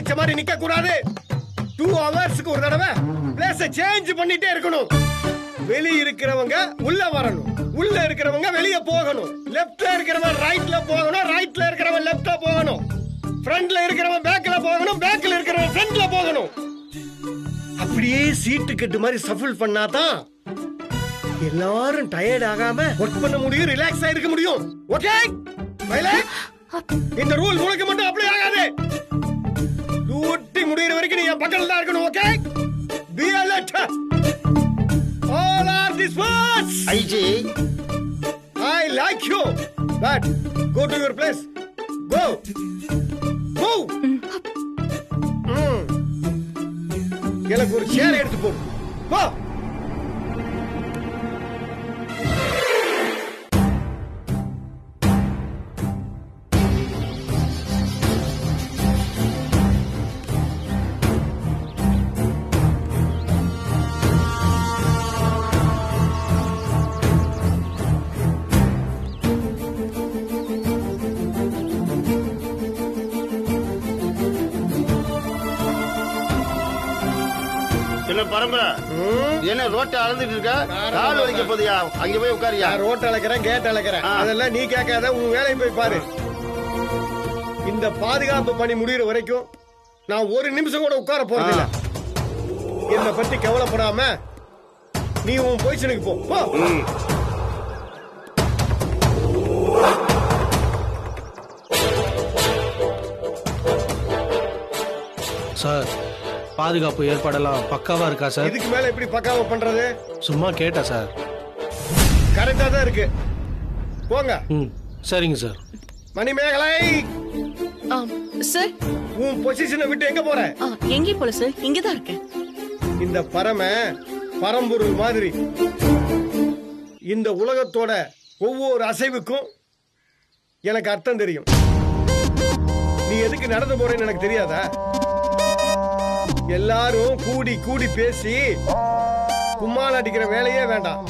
அடிச்ச மாதிரி நிக்க கூடாது. 2 hours-க்கு ஒரு தடவை பிளேஸ் சேஞ்ச் பண்ணிட்டே இருக்கணும். வெளிய இருக்கிறவங்க உள்ள வரணும், உள்ள இருக்கிறவங்க வெளிய போகணும். லெஃப்ட்ல இருக்கிறவன் ரைட்ல போகணும், ரைட்ல இருக்கிறவன் லெஃப்ட்ல போகணும். ஃப்ரண்ட்ல இருக்கிறவன் பேக்ல போகணும், பேக்ல இருக்கிறவன் ஃப்ரண்ட்ல போகணும். அப்படியே சீட்டு கட்டு மாதிரி சஃபில் பண்ணாதான் எல்லாரும் டயர்ட் ஆகாம ஒர்க் பண்ண முடியும், ரிலாக்ஸ் ஆயிருக்க முடியும். ஓகே பைலே, இந்த ரூல் உங்களுக்கு மட்டும் அப்ளை ஆகாது. டூட்டி முடியற வரைக்கும் நீ என் பக்கத்துல தான் இருக்கணும். Okay, be alert. All are this what's IG, I like you but go to your place. Go go. எனக்கு ஒரு சேர் எடுத்து போ. வா. என்ன ரோட்டை அளந்துட்டு இருக்க? கால் வலிக்க போதியா? அங்க போய் உட்காரியா? ரோட்டை அளக்கிறேன், கேட்டை அளக்கிறேன், அதெல்லாம் நீ கேட்காத. உன் வேலையை போய் பாரு. இந்த பாதுகாப்பு பணி முடிகிற வரைக்கும் நான் ஒரு நிமிஷம் கூட உட்கார போறது இல்ல. என்னை பத்தி கவலைப்படாம நீ உன் பொசிஷனுக்கு போ. சார், பாதுகாப்பு ஏற்பாடெல்லாம் பக்காவா இருக்கா சார்? இதுக்கு மேல எப்படி பக்காவா பண்றது? சும்மா கேட்டா சார். கரெக்டா தான் இருக்கு, போங்க. சரிங்க சார். மணி மேகலை சார், உன் பொசிஷனை விட்டு எங்க போற? எங்கே போல சார், இங்கதான் இருக்கேன். இந்த பரம்பொருள் மாதிரி இந்த உலகத்தோட ஒவ்வொரு அசைவுக்கும் எனக்கு அர்த்தம் தெரியும். நீ எதுக்கு நடந்து போறேன்னு எனக்கு தெரியாதா? எல்லாரும் கூடி கூடி பேசி கும்மால் அடிக்கிற வேலையே வேண்டாம்.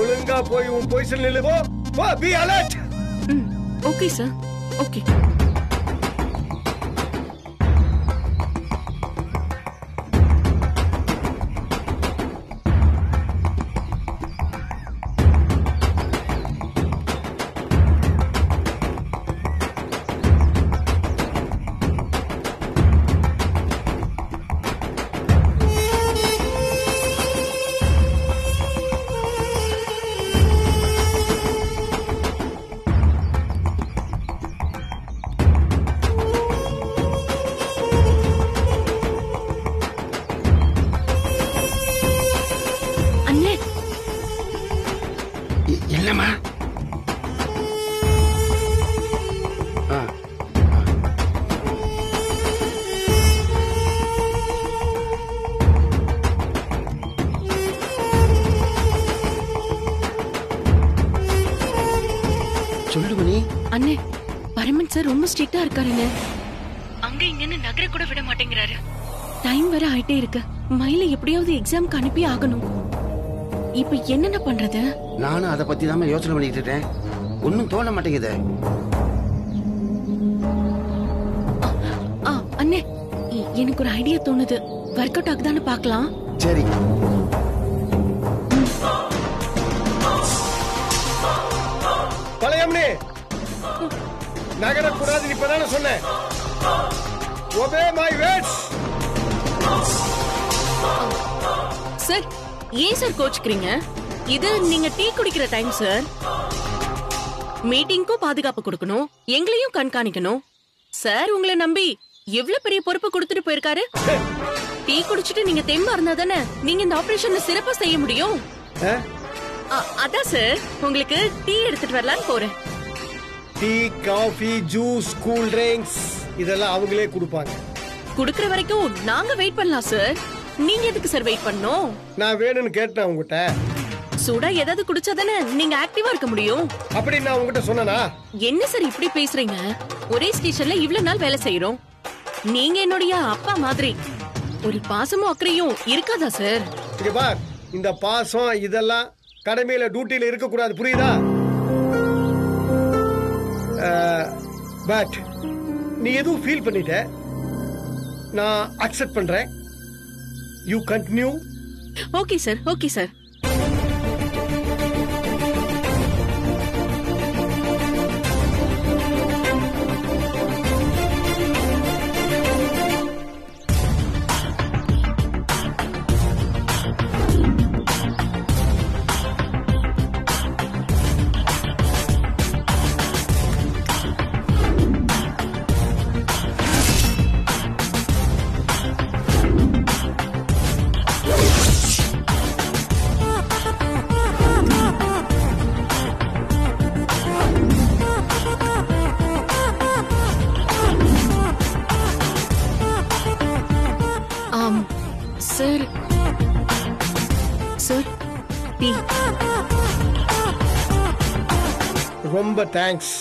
ஒழுங்கா போய் உன் பொசிஷன் நில்லுவோ. போ, be alert. Okay sir, okay. ரொம்ப ஸ்ட்ரிக்ட்டா இருக்காருங்க. அங்க இங்கன்னு நகர கூட விட மாட்டேங்கிறாரு. டைம் வேற ஆயிட்டே இருக்கு. மயில எப்படியாவது எக்ஸாம்க்கு அனுப்பி ஆகணும். இப்ப என்னென்ன பண்றது? நானும் அதை பத்தி தான் யோசனை பண்ணிட்டு இருக்கேன். ஒன்னும் தோண மாட்டேங்குது. அண்ணே, எனக்கு ஒரு ஐடியா தோணுது. வொர்க் அவுட் ஆகுதான்னு பாக்கலாம். சரி, பழையம்னே நகரக்கூடாது. இப்பதான சொன்னேன். Obey my words. சார், ஏன் சார் கோச்சுக்கிறீங்க? இது நீங்க டீ குடிக்கிற டைம் சார். மீட்டிங்க்கும் பாதுகாப்பு கொடுக்கணும், எங்களையும் கண்காணிக்கணும். சார் உங்களை நம்பி எவ்வளவு பெரிய பொறுப்பு கொடுத்துட்டு போயிருக்காரு. டீ குடிச்சிட்டு நீங்க தெம்பா இருந்தா தானே நீங்க இந்த ஆபரேஷன்ல சிறப்பா செய்ய முடியும். அதான் சார் உங்களுக்கு டீ எடுத்துட்டு வரலான்னு போறேன். Tea, coffee, juice, cool drinks இதெல்லாம் அவங்களே கொடுப்பாங்க. குடுக்கிற வரைக்கும் நாங்க வெயிட் பண்ணலாம் சார். நீங்க எதுக்கு சார் வெயிட் பண்ணோம்? நான் வேணும்னு கேட்டேன் உங்ககிட்ட. சூடா ஏதாவது குடிச்சாதானே நீங்க ஆக்டிவா இருக்க முடியும். அப்படி நான் உங்ககிட்ட சொன்னனா? என்ன சார் இப்படி பேசுறீங்க? ஒரே ஸ்டேஷன்ல இவ்வளவு நாள் வேலை செய்யறோம். நீங்க என்னுடைய அப்பா மாதிரி. ஒரு பாசமும் அக்கறையும் இருக்காதா சார்? இங்க பார், இந்த பாசம் இதெல்லாம் கடமையில டியூட்டில இருக்க கூடாது, புரியுதா? பட் நீ எதுவும் ஃபீல் பண்ணிட்ட? நான் அக்செப்ட் பண்றேன். You continue. Okay sir, okay sir. ரொம்ப தேங்க்ஸ்.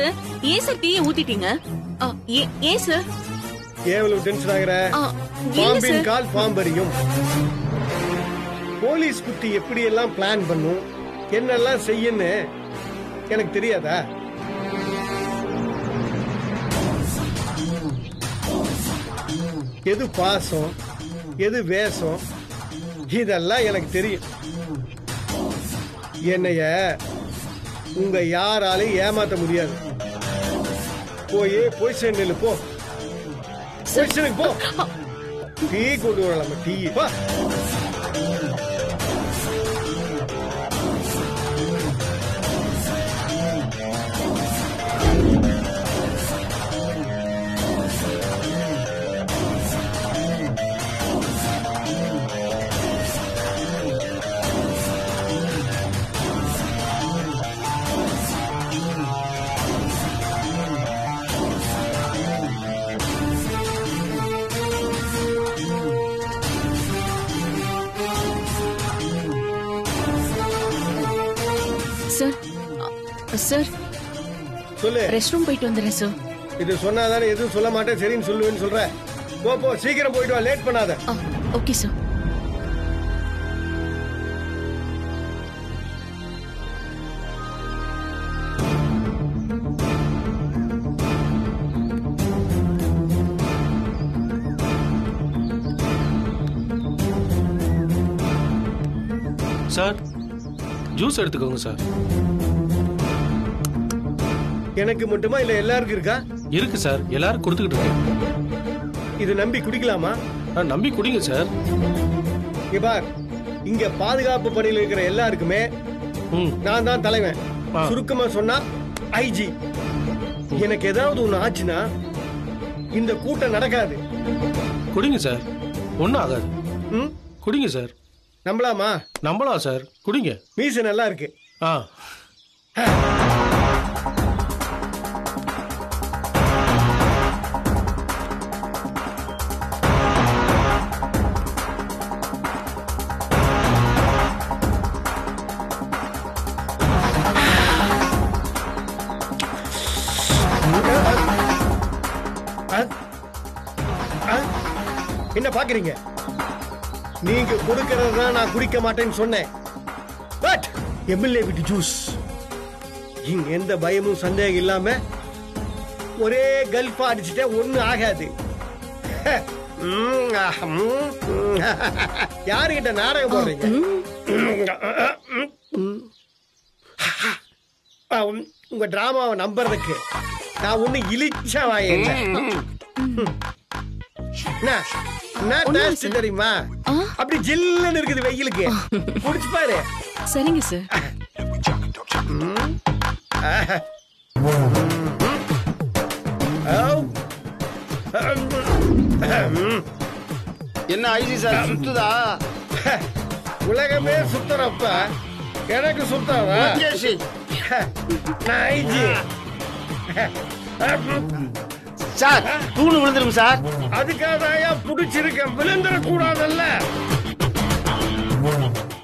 சார், ஏன் சார் டீயை ஊத்திட்டீங்க? ஏன் சார் எவ்வளவு டென்ஷன் ஆகுற? பாம்பின் கால் பாம்பறியும். போலீஸ் குட்டி எப்படி எல்லாம் பிளான் பண்ணும், என்னெல்லாம் செய்யன்னு எனக்கு தெரியாதா? எது பாசம், எது வேஷம், இதெல்லாம் எனக்கு தெரியும். என்னைய உங்க யாராலையும் ஏமாத்த முடியாது. போய் பொசிஷன் போ, பொசிஷனுக்கு போ. டீ கொண்டு வரலாமா? டீ பா. சார் சொல்லு, ரெஸ்ட் ரூம் போயிட்டு வந்துறேன் சார். இது சொன்னாதானே எதுவும் சொல்ல மாட்டேன், சரின்னு சொல்லுவேன்னு சொல்ற. போ போ, சீக்கிரம் போயிட்டு வா, லேட் பண்ணாத. Okay sir. சார் ஜூஸ் எடுத்துக்கோங்க சார். எனக்கு மட்டுமா இல்ல எல்லாருக்கும் இருக்கா? இருக்கு சார், எல்லாரும் கொடுத்துக்கிட்டு இருக்கேன். இது நம்பி குடிக்கலாமா? நம்பி குடிங்க சார். இங்க பாதுகாப்பு பணியில் இருக்கிற எல்லாருக்குமே நான் தான் தலைவன். சுருக்கமா சொன்னா ஐஜி. எனக்கு ஏதாவது ஒண்ணு ஆச்சுன்னா இந்த கூட்டம் நடக்காது. குடிங்க சார், ஒன்னும் ஆகாது. குடிங்க சார். நம்பலாமா? நம்பலாம் சார், குடிங்க. மீசை நல்லா இருக்கு. என்ன பாக்குறீங்க? நீங்க குடிக்கிறதா? நான் குடிக்க மாட்டேன்னு சொன்னேன். பட் எம்எல்ஏ விட்டு ஜூஸ், இங்க எந்த பயமும் சந்தேகம் இல்லாம ஒரே கல்பா அடிச்சுட்டே ஒண்ணு ஆகாது. யாருகிட்ட நாடகம் போடுறீங்க? உங்க டிராமாவை நம்புறதுக்கு நான் ஒண்ணு இழிச்சா வாங்க. தெரியுமா அப்படி ஜில்லுன்னு இருக்குது வெயிலுக்கு. முடிச்சு பாரு. சரிங்க சார். என்ன ஐசி சார் சுத்துதா? உலகமே சுத்தறப்ப எனக்கு சுத்தாதா? சார் தூணு விழுந்துரும் சார். அதுக்காக புடிச்சிருக்க, விழுந்துடக்கூடாதல்ல.